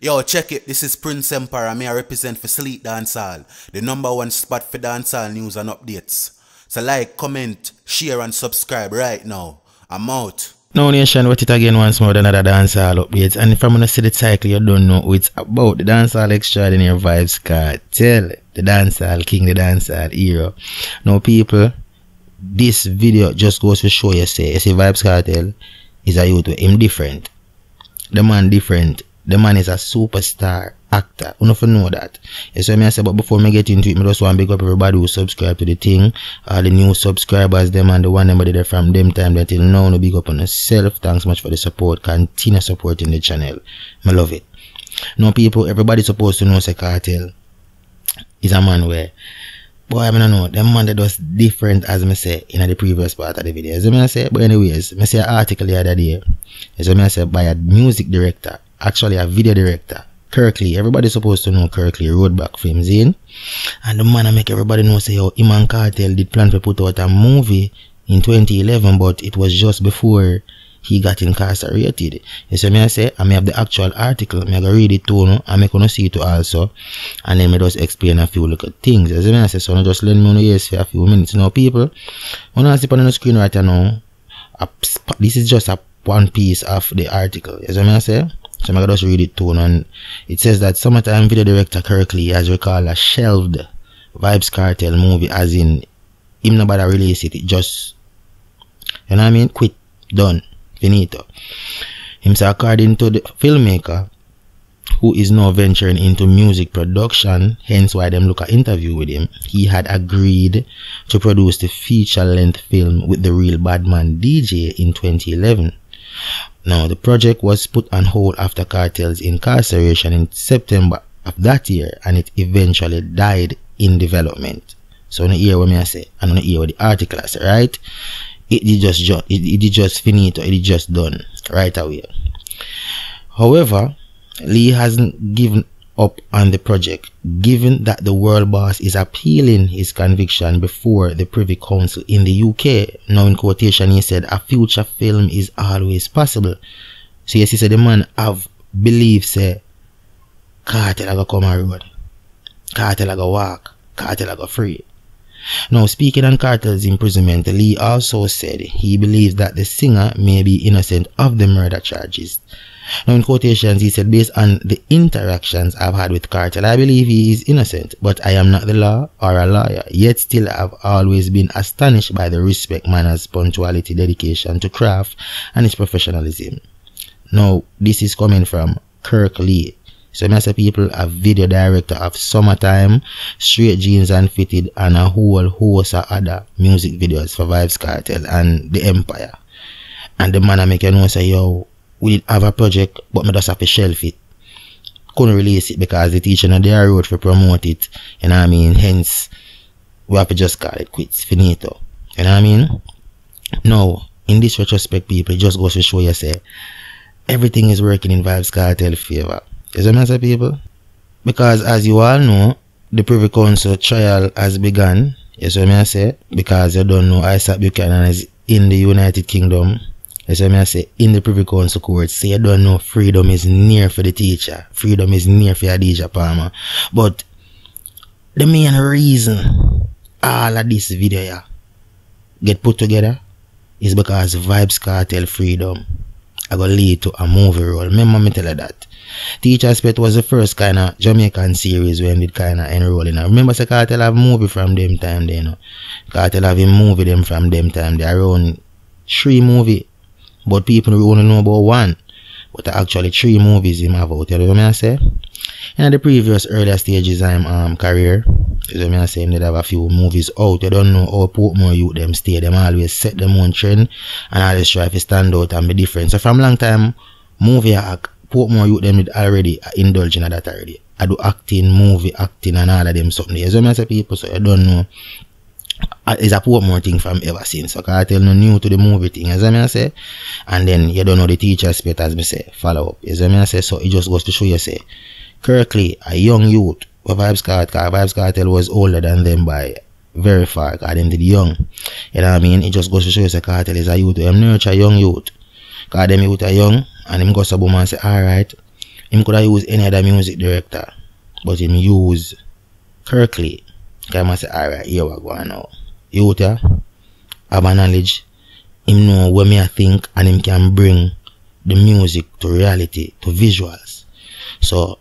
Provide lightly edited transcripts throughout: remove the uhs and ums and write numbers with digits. Yo, check it, this is Prince Empire and I represent for Sleet Dancehall, the #1 spot for dancehall news and updates. So like, comment, share and subscribe right now. I'm out. Now nation, watch it again once more with another dancehall updates. And if I'm gonna see the title, you don't know who it's about. The dancehall extraordinaire Vybz Kartel, the dancehall king, the dancehall hero. Now people, this video just goes to show you see Vybz Kartel is a youth with him different. The man different. The man is a superstar actor. You don't know that. Yes, so I say, but before I get into it, I just want to big up everybody who subscribed to the thing. All the new subscribers, them and the one them there from them time until now. No big up on yourself. Thanks much for the support. Continue supporting the channel. I love it. Now, people, everybody's supposed to know say Kartel is a man where, boy, I mean, I know, them man that does different as I say in the previous part of the video. So I say, but anyways, I say an article the other day. So I say by a music director. Actually a video director, Kirk Lee. Everybody's supposed to know Kirk Lee, Road Block Films, in and the man I make everybody know say how him and Kartel did plan to put out a movie in 2011, but it was just before he got incarcerated. You see me I say, I may have the actual article, I go read it too, no? I may gonna see it too also, and then I just explain a few little things. As I say, so no, just let me know yes for a few minutes now people. When I see on the screen right now, this is just a one piece of the article. You see me I say. So I'm going to just read it too, and it says that summertime video director Kirk Lee has recalled a shelved Vybz Kartel movie, as in him nobody release it, it just, you know what I mean, quit, done, finito. Himself, according to the filmmaker, who is now venturing into music production, hence why them look at interview with him, he had agreed to produce the feature-length film with the Real Badman DJ in 2011. Now, the project was put on hold after Kartel's incarceration in September of that year, and it eventually died in development. So, I don't hear what I say, I don't hear what the article I say, right? It just finito, it just done right away. However, Lee hasn't given up on the project, given that the world boss is appealing his conviction before the Privy Council in the UK. Now in quotation he said, a future film is always possible. So yes, he said the man have belief say Kartel go come a road, Kartel go walk, Kartel go free. Now speaking on Kartel's imprisonment, Lee also said he believes that the singer may be innocent of the murder charges. Now in quotations he said, based on the interactions I've had with Kartel, I believe he is innocent, but I am not the law or a lawyer, yet still I've always been astonished by the respect, manners, punctuality, dedication to craft and his professionalism. Now this is coming from Kirk Lee. So I say people, a video director of Summertime, Straight Jeans and Fitted, and a whole host of other music videos for Vybz Kartel and the Empire. And the man I make you know say, yo, we did have a project, but me just have to shelf it. Couldn't release it because the teacher on their road to promote it. You know what I mean? Hence, we have to just call it quits. Finito. You know what I mean? Now, in this retrospect, people, it just goes to show you, say, everything is working in Vybz Kartel's favor. You see what I say, people? Because as you all know, the Privy Council trial has begun. You see what I say? Because you don't know, Isaac Buchanan is in the United Kingdom. You see what I say? In the Privy Council court, say you don't know, freedom is near for the teacher. Freedom is near for Adija Palmer. But the main reason all of this video yeah, get put together is because Vybz Kartel freedom are going to lead to a movie role. Remember me tell you that. Teacher's Pet was the first kind of Jamaican series when it kind of enroll in. Remember say Kartel have movie from them time there. You know? Kartel have a movie them from them time. They around 3 movie. But people we only know about one. But actually 3 movies him have out. You know what I say? In the previous earlier stages of his career, you know what I say, him did have a few movies out. You don't know how Portmore youth them stay. Them always set them on trend and always try to stand out and be different. So from long time, movie act, Portmore youth them did already indulge in that already. I do acting, movie acting and all of them something. You know what I say, people? So you don't know. It's a Portmore thing from ever since. So Kartel no new to the movie thing, as I say. And then you don't know the teacher's pet, as I say, follow up. As I say, so it just goes to show you say, Kirk Lee, a young youth, Vybz Kartel. Vybz Kartel was older than them by very far. Cause them did young. You know what I mean? It just goes to show you say Kartel is a youth. Them nurture young youth. Cause them youth are young and them go sub and say, alright, He could have used any other music director, but he used Kirk Lee. I must say, alright, here we go now. You have a knowledge, him know what me I think, and him can bring the music to reality, to visuals. So,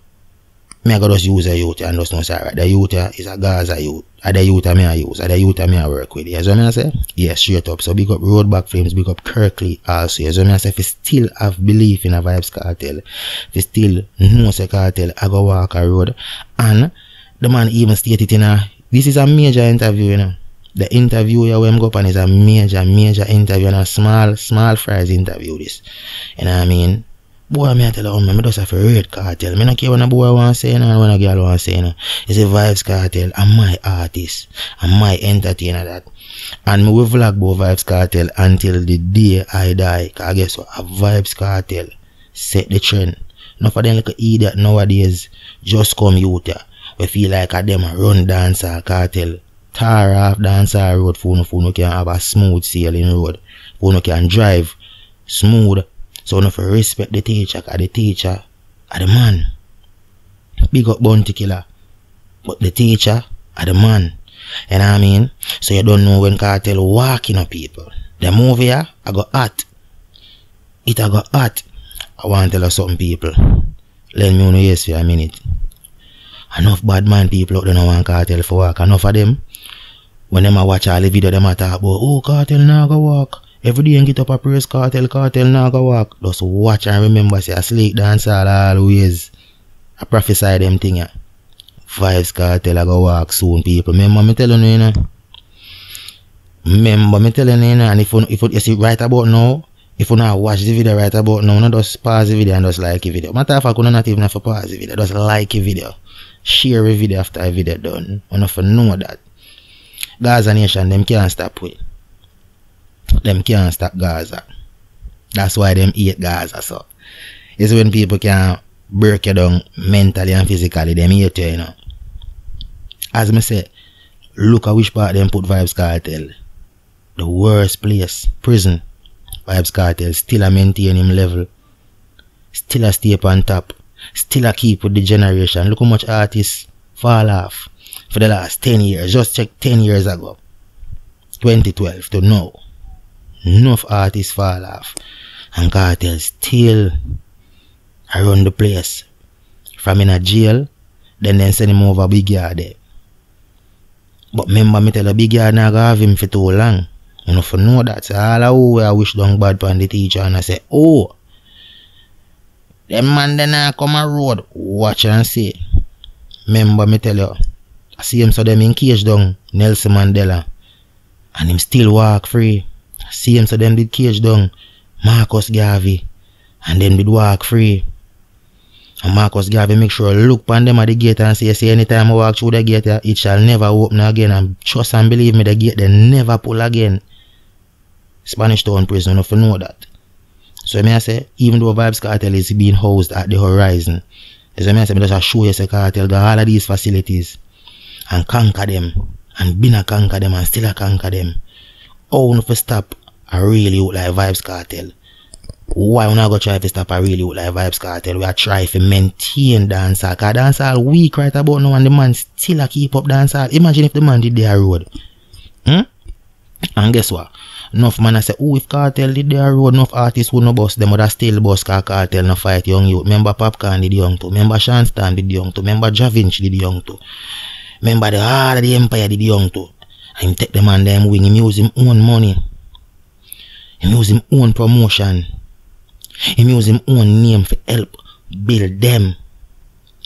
I got just use a youth and just know, alright, the youth is a Gaza youth, and the youth I use, and the youth I work with. You know what I say? Yeah, straight up. So, big up Road Block Films, big up Kirk Lee also. You know what I say? If you still have belief in a Vybz Kartel, if you still know a cartel, I go walk a road. And the man even stated in a, this is a major interview, you know. The interview here where I'm going is a major interview, and a small fries interview this. You know what I mean? Boy, I tell you, I just have to rate Kartel. I don't care when a boy wants to say, and when a girl wants to say, it's a Vybz Kartel. I'm my artist. I'm my entertainer, that. And I will vlog about Vybz Kartel until the day I die. Because guess what? A Vybz Kartel set the trend. Now for them little idiot nowadays, just come out here. We feel like a them run dancer cartel. Tar off dancer road for no can have a smooth sailing road. For no can drive smooth. So no for respect the teacher, cause the teacher are the man. Big up Bounty Killer. But the teacher are the man. You know what I mean? So you don't know when cartel walking on people. The movie here, I got hot. It I got hot. I want to tell some people. Let me know yes for a minute. Enough bad man people out there no want cartel for work. Enough of them, when them a watch all the video, them a talk about, oh, cartel now go walk. Every day and get up a praise cartel, cartel now go walk. Just watch and remember, say, a Sleet Dancehall always. I prophesy them thing, yeah. Vybz Kartel a go walk soon, people. Remember me telling you, you know. Remember me telling you, you know. And if you see right about now, if you not watch the video right about now, not just pause the video and just like the video. Matter of fact, you not even have to pause the video, just like the video. Share a video after a video done. Enough know that Gaza nation, them can't stop with. Them can't stop Gaza. That's why them hate Gaza. So it's when people can break you down mentally and physically, them hate you, you know. As me say, look at which part them put Vybz Kartel. The worst place, prison. Vybz Kartel still a maintain him level. Still a stay on top. Still a keep with the generation. Look how much artists fall off for the last 10 years. Just check 10 years ago, 2012 to now. Enough artists fall off, and cartels still around the place. From in a jail, then they send him over Big Yard there. But remember me tell you, Big Yard not have him for too long. You know for know that. So all who I wish down bad upon the teacher and I say, oh, them man then I come a road, watch and see. Remember me tell you, I see him so them in cage down, Nelson Mandela. And him still walk free. I see him so them did cage down, Marcus Garvey. And then did walk free. And Marcus Garvey make sure look pan them at the gate and say anytime I walk through the gate, it shall never open again. And trust and believe me, the gate they never pull again. Spanish Town Prison, if you know that. So I say, even though Vybz Kartel is being housed at the Horizon, so I say, I just show you say cartel got all of these facilities and conquer them, and been a conquer them and still a conquer them. How you to stop a really look like Vybz Kartel? Why we not go try to stop a really look like Vybz Kartel? We are trying to maintain dancehall, cause dancehall weak right about now, and the man still a keep up dancehall. Imagine if the man did their road. And guess what? Enough man I say, oh, if cartel did their road, enough artists would not bust them, but still bust car cartel no fight young youth. Remember Popcaan did young too. Remember Shanstan did young too. Remember Javinch did young too. Remember the heart of the empire did young too. And him take the man them wing, him use him own money. Him use him own promotion. Him use him own name for help build them.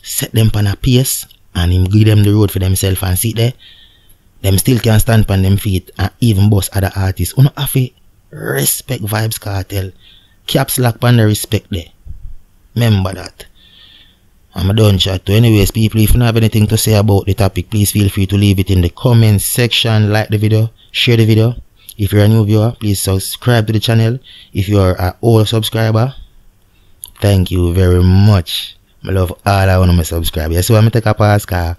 Set them on a pace and him give them the road for themselves and sit there. Them still can stand upon them feet and even boss other artists. You know, have to respect Vybz Kartel. Cap slack upon the respect there. Remember that. I'm done chat too. Anyways, people, if you have anything to say about the topic, please feel free to leave it in the comments section. Like the video, share the video. If you're a new viewer, please subscribe to the channel. If you're an old subscriber, thank you very much. I love all of my subscribers. So I'm going to take a pass, car.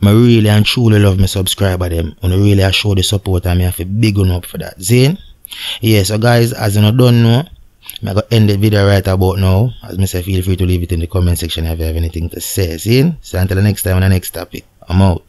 I really and truly love my subscriber them, and I really show the support and I have to big up for that. Zane? Yeah, so guys, as you don't know, I'm going to end the video right about now. As I say, feel free to leave it in the comment section if you have anything to say. See? So until the next time on the next topic, I'm out.